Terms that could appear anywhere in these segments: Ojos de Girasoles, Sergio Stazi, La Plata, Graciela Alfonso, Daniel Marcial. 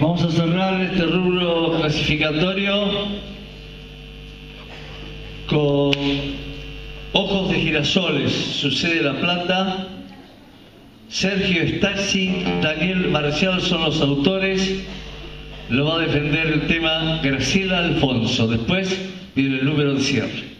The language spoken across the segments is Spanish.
Vamos a cerrar este rubro clasificatorio con Ojos de Girasoles, sucede La Plata. Sergio Stazi, Daniel Marcial son los autores. Lo va a defender el tema Graciela Alfonso. Después viene el número de cierre.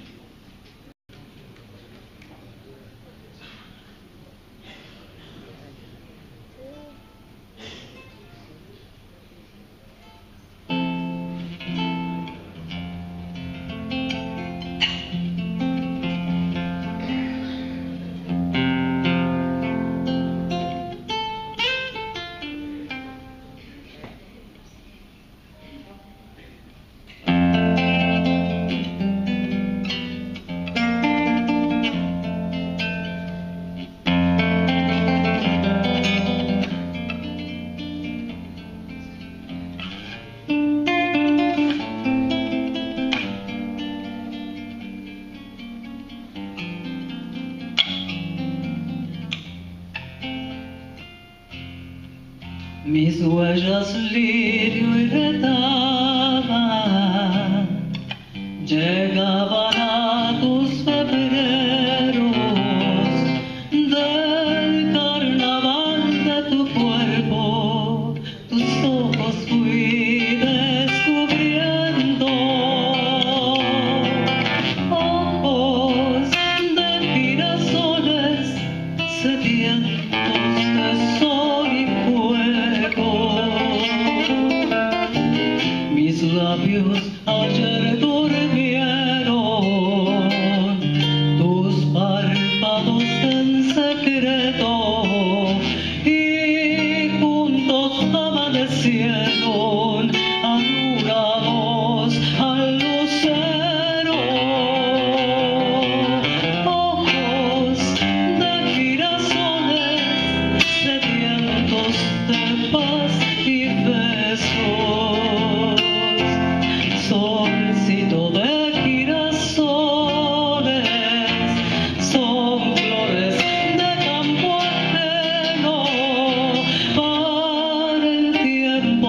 Mis huellas lirio y retama llegaban a tus febreros del carnaval de tu cuerpo, tus ojos fui descubriendo, ojos de girasoles sedientos de sol y labios ayer durmieron tus párpados en secreto y juntos amanecieron adorados al lucero, ojos de girasoles sedientos de paz y besos.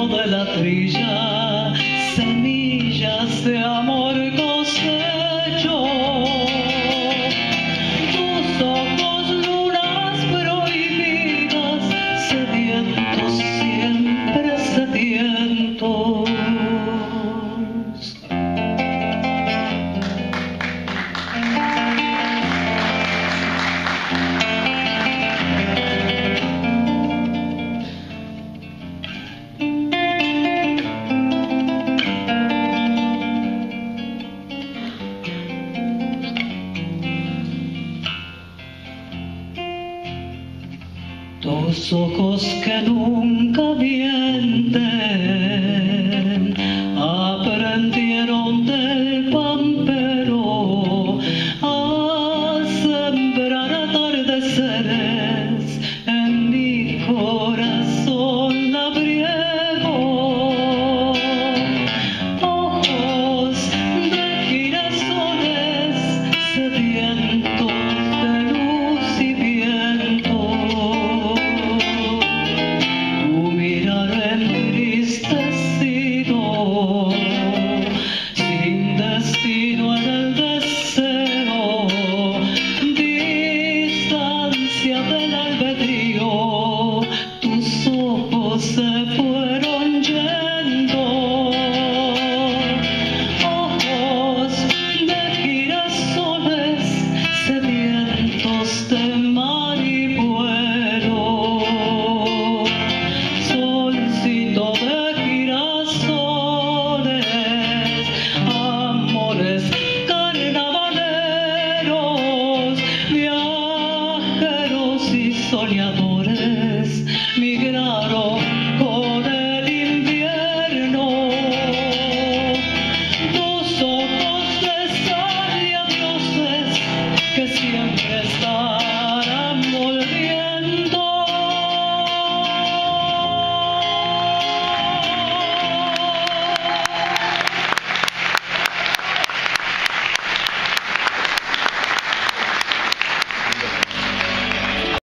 De la trilla